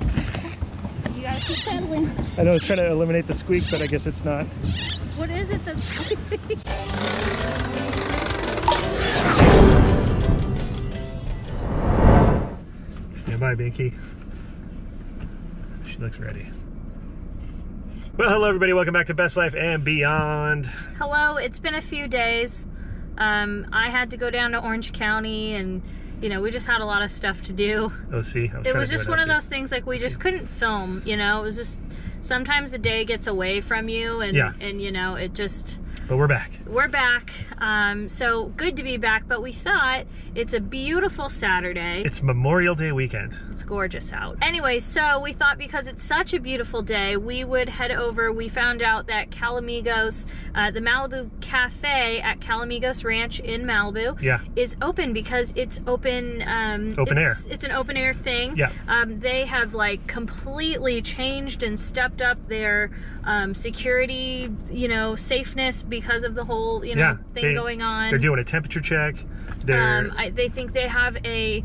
You gotta keep pedaling. I know, I was trying to eliminate the squeak, but I guess it's not. What is it that's squeaking? Stand by, Binky. She looks ready. Well, hello everybody, welcome back to Best Life and Beyond. Hello, it's been a few days. I had to go down to Orange County and, you know, we just had a lot of stuff to do. It was just one of those things, like, we just couldn't film, you know. It was just, sometimes the day gets away from you and, you know, it just... But we're back. We're back. So good to be back, but we thought, it's a beautiful Saturday. It's Memorial Day weekend. It's gorgeous out. Anyway, so we thought because it's such a beautiful day, we would head over. We found out that Calamigos, the Malibu Cafe at Calamigos Ranch in Malibu is open because it's open. Open air. It's an open air thing. Yeah. They have, like, completely changed and stepped up their security, you know, safeness, because of the whole, you know, thing going on. They're doing a temperature check. They think they have a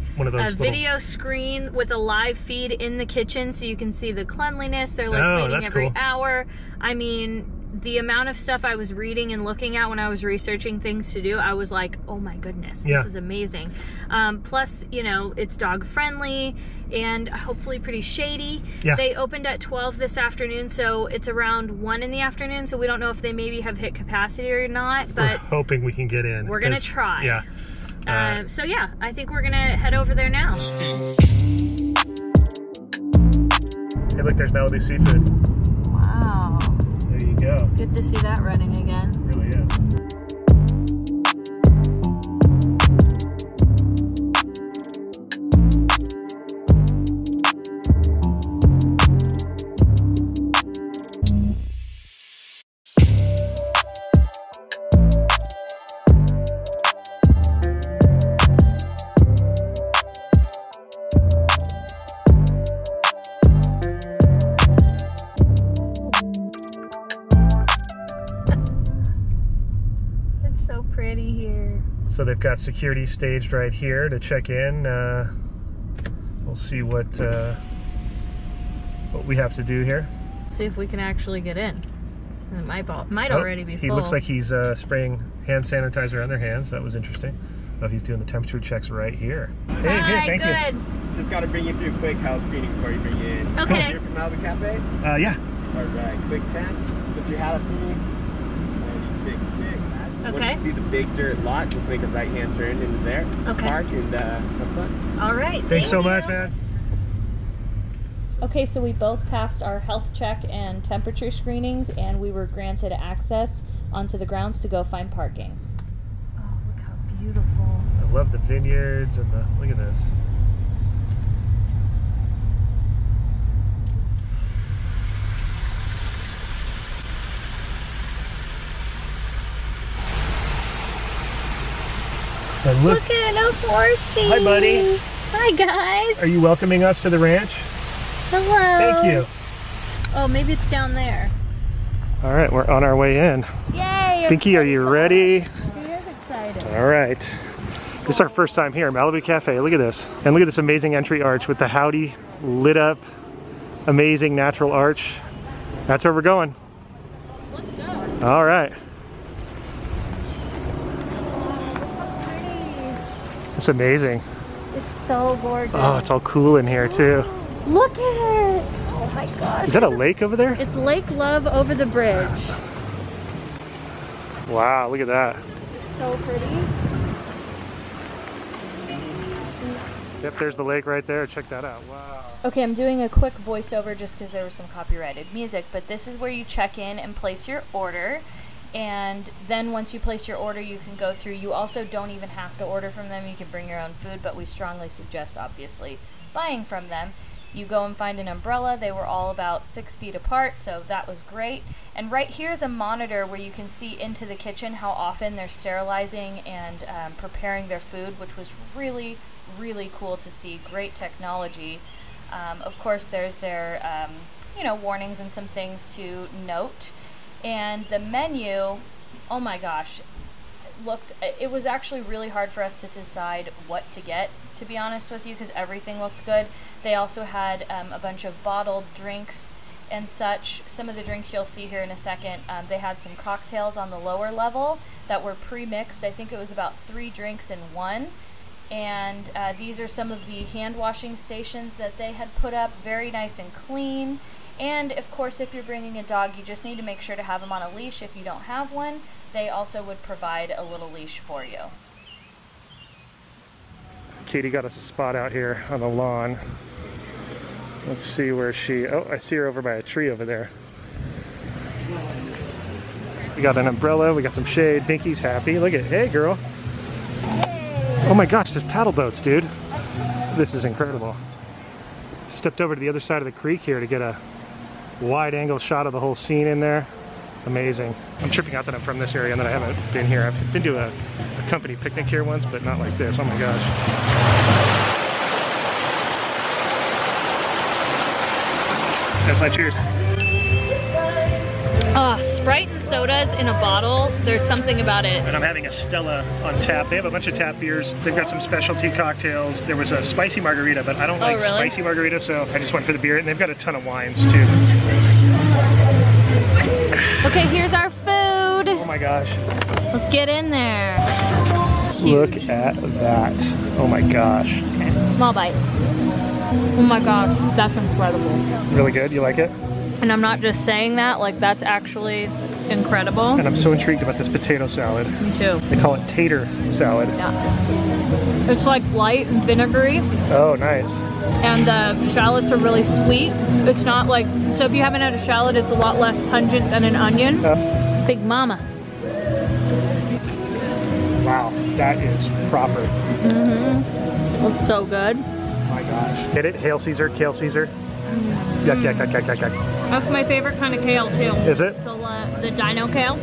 video screen with a live feed in the kitchen so you can see the cleanliness. They're, like, cleaning every hour. I mean, the amount of stuff I was reading and looking at when I was researching things to do, I was like, oh my goodness, this is amazing. Plus, you know, it's dog friendly and hopefully pretty shady. They opened at 12 this afternoon, so it's around 1 in the afternoon, so we don't know if they maybe have hit capacity or not, but we're hoping we can get in. We're gonna try. So yeah, I think we're gonna head over there now. Hey, look, there's Melody's Seafood. Wow. Yeah. Good to see that running again. It really is. So they've got security staged right here to check in. We'll see what we have to do here. See if we can actually get in. It might already be full. He looks like he's spraying hand sanitizer on their hands. That was interesting. Oh, he's doing the temperature checks right here. Hey, thank you. Just got to bring you through a quick house greeting before you bring you in. Okay. Cool. You're from Malibu Cafe? Yeah. All right, quick tap. Put your hat up for me. 96.6. Okay. Once you see the big dirt lot, just make a right-hand turn into there. Okay. Park and have fun. All right. Thanks so much, man. Okay, so we both passed our health check and temperature screenings, and we were granted access onto the grounds to go find parking. Oh, look how beautiful. I love the vineyards and the... Look at this. Look at a horsey. Hi, buddy. Hi, guys. Are you welcoming us to the ranch? Hello. Thank you. Oh, maybe it's down there. All right, we're on our way in. Yay. Binky, are you ready? We're excited. All right. This is our first time here, Malibu Cafe. Look at this. And look at this amazing entry arch with the howdy lit up. Amazing natural arch. That's where we're going. Let's go. All right. It's amazing. It's so gorgeous. Oh, it's all cool in here too. Look at it. Oh my gosh. Is that a lake over there? It's Lake Love over the bridge. Wow, look at that. It's so pretty. Yep, there's the lake right there. Check that out. Wow. Okay, I'm doing a quick voiceover just because there was some copyrighted music, but this is where you check in and place your order. And then once you place your order, you can go through. You also don't even have to order from them. You can bring your own food, but we strongly suggest, obviously, buying from them. You go and find an umbrella. They were all about 6 feet apart, so that was great. And right here is a monitor where you can see into the kitchen how often they're sterilizing and preparing their food, which was really, really cool to see. Great technology. Of course, there's their you know, warnings and some things to note. And the menu, oh my gosh, looked, it was actually really hard for us to decide what to get, to be honest with you, because everything looked good. They also had a bunch of bottled drinks and such. Some of the drinks you'll see here in a second. They had some cocktails on the lower level that were pre-mixed. I think it was about 3 drinks in one. And these are some of the hand washing stations that they had put up, very nice and clean. And of course, if you're bringing a dog, you just need to make sure to have them on a leash. If you don't have one, they also would provide a little leash for you. Katie got us a spot out here on the lawn. Let's see where she, oh, I see her over by a tree over there. We got an umbrella, we got some shade. Binky's happy. Look at, hey girl. Oh my gosh, there's paddle boats, dude. This is incredible. Stepped over to the other side of the creek here to get a wide angle shot of the whole scene in there. Amazing. I'm tripping out that I'm from this area and that I haven't been here. I've been to a company picnic here once, but not like this. Oh my gosh. That's my cheers. Sprite and sodas in a bottle, there's something about it. And I'm having a Stella on tap. They have a bunch of tap beers. They've got some specialty cocktails. There was a spicy margarita, but I don't like spicy margarita, so I just went for the beer. And they've got a ton of wines, too. Okay, here's our food. Oh my gosh. Let's get in there. Huge. Look at that. Oh my gosh. Okay, small bite. Oh my gosh, that's incredible. Really good? You like it? And I'm not just saying that, like that's actually incredible. And I'm so intrigued about this potato salad. Me too. They call it tater salad. Yeah. It's like light and vinegary. Oh, nice. And the shallots are really sweet. It's not like, so if you haven't had a shallot, it's a lot less pungent than an onion. Big mama. Wow, that is proper. Mm-hmm. It's so good. Oh my gosh. Get it? Hail Caesar, kale Caesar. Yuck, yuck, yuck, yuck, yuck, yuck. That's my favorite kind of kale too. Is it? The dino kale.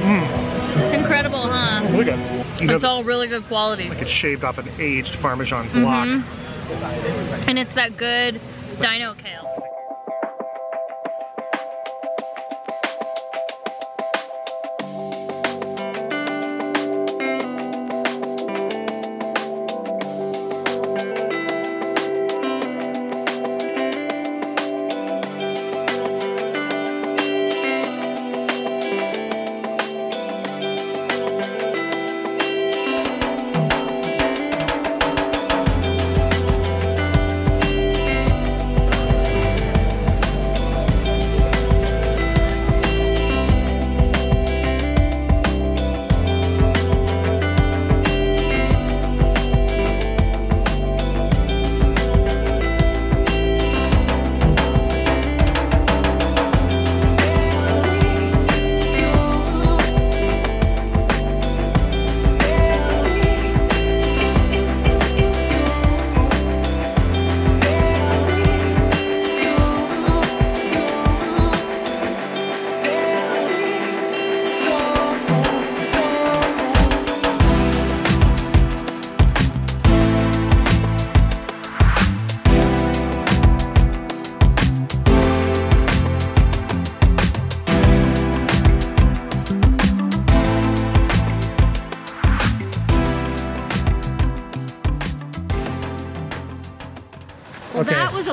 Mm. It's incredible, huh? Look at it. It's all really good quality. Like it's shaved off an aged Parmesan block. Mm-hmm. And it's that good dino kale.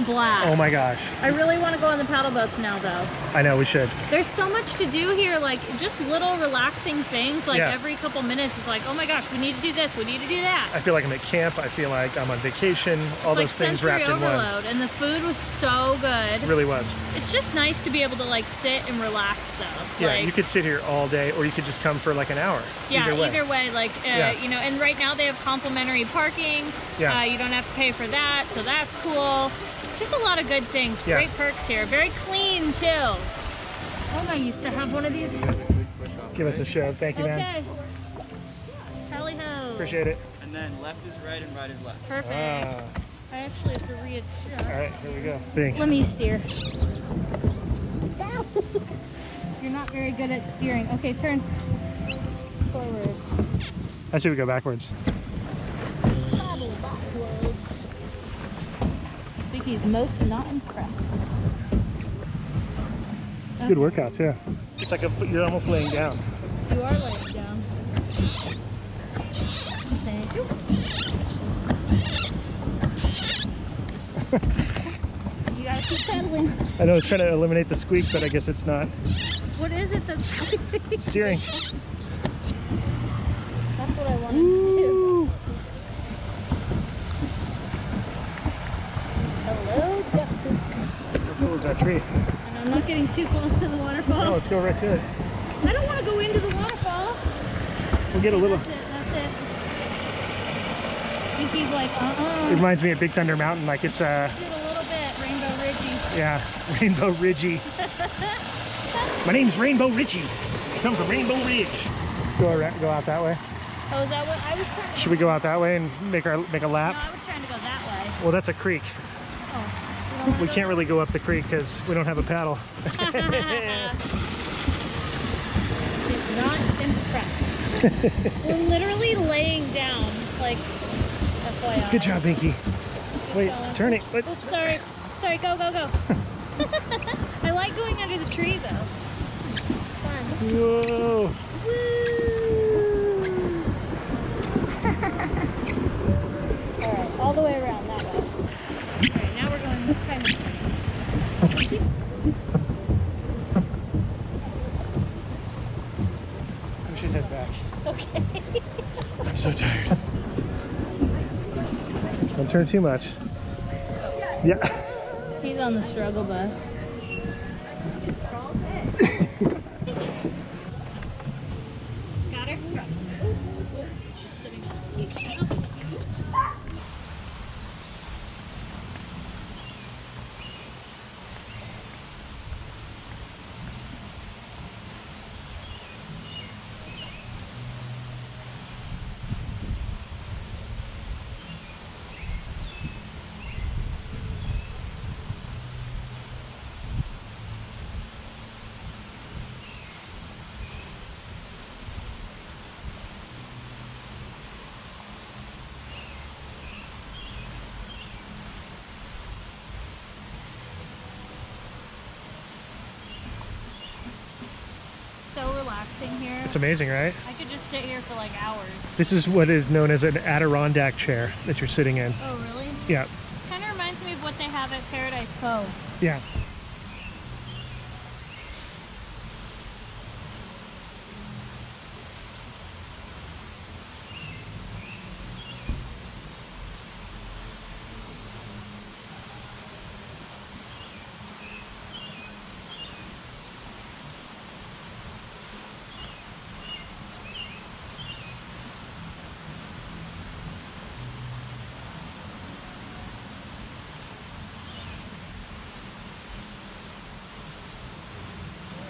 Blast. Oh my gosh. I really want to go on the paddle boats now though. I know, we should. There's so much to do here, like just little relaxing things, like yeah. Every couple minutes it's like, oh my gosh, we need to do this, we need to do that. I feel like I'm at camp, I feel like I'm on vacation, all those things wrapped in one. Sensory overload, and the food was so good. It really was. It's just nice to be able to like sit and relax though. Yeah, like, you could sit here all day or you could just come for like an hour. Yeah, either way like, you know, and right now they have complimentary parking. Yeah. You don't have to pay for that, so that's cool. Just a lot of good things, yeah. Great perks here. Very clean too. Olga used to have one of these. Give us a show, thank you, man. Okay. Tally ho. Appreciate it. And then left is right and right is left. Perfect. I actually have to readjust. All right, here we go. Bing. Let me steer. You're not very good at steering. Okay, turn forward. I see we go backwards. He's most not impressed. It's a good workout, too. It's like you're almost laying down. You are laying down. Thank you. You gotta keep paddling. I know, I was trying to eliminate the squeak, but I guess it's not. What is it that's squeaking? Steering. That's what I wanted to do. Hello, duck. What was that tree? I'm not getting too close to the waterfall. No, let's go right to it. I don't want to go into the waterfall. We'll get a little. That's it, that's it. Binky's like, It reminds me of Big Thunder Mountain. Like it's a little bit Rainbow Ridgey. Yeah, Rainbow Ridgey. My name's Rainbow Ridgey. I come from Rainbow Ridge. Go out that way. Oh, is that what I was trying to... Should we go out that way and make a lap? No, I was trying to go that way. Well, that's a creek. Oh. We can't really go up the creek because we don't have a paddle. He's not impressed. We're literally laying down, like, FYI. Good job, Binky. Wait, turn it. Oops, sorry. Sorry, go, go, go. I like going under the tree, though. It's fun. Whoa. Woo. All right, all the way around that way. I should head back. Okay. I'm so tired. Don't turn too much. Yeah. He's on the struggle bus. Got her? Here. It's amazing, right? I could just sit here for like hours. This is what is known as an Adirondack chair that you're sitting in. Oh, really? Yeah. Kind of reminds me of what they have at Paradise Cove. Yeah.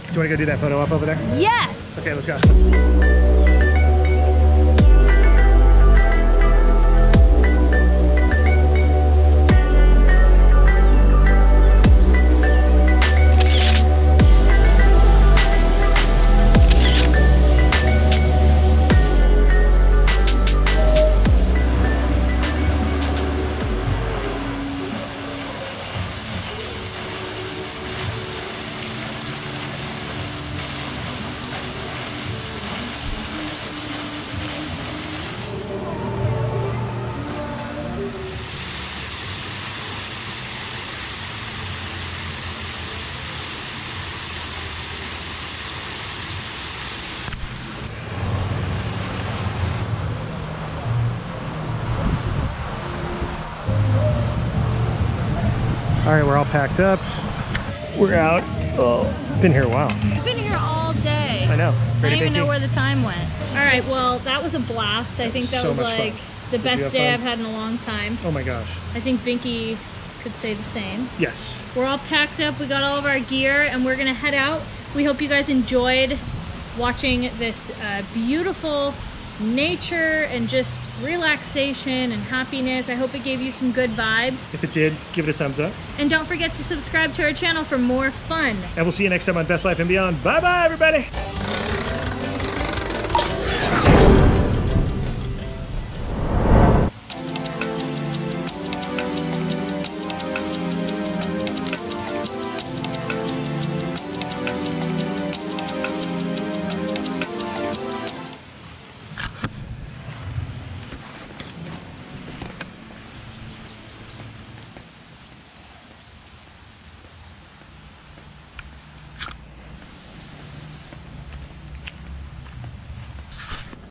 Do you want to go do that photo op over there? Yes! Okay, let's go. All right, we're all packed up. We're out. Oh, been here a while. I've been here all day. I know. I don't even know where the time went. All right, well, that was a blast. I think that was like the best day I've had in a long time. Oh my gosh. I think Binky could say the same. Yes. We're all packed up. We got all of our gear and we're gonna head out. We hope you guys enjoyed watching this beautiful nature and just relaxation and happiness. I hope it gave you some good vibes. If it did, give it a thumbs up. And don't forget to subscribe to our channel for more fun. And we'll see you next time on Best Life and Beyond. Bye bye, everybody.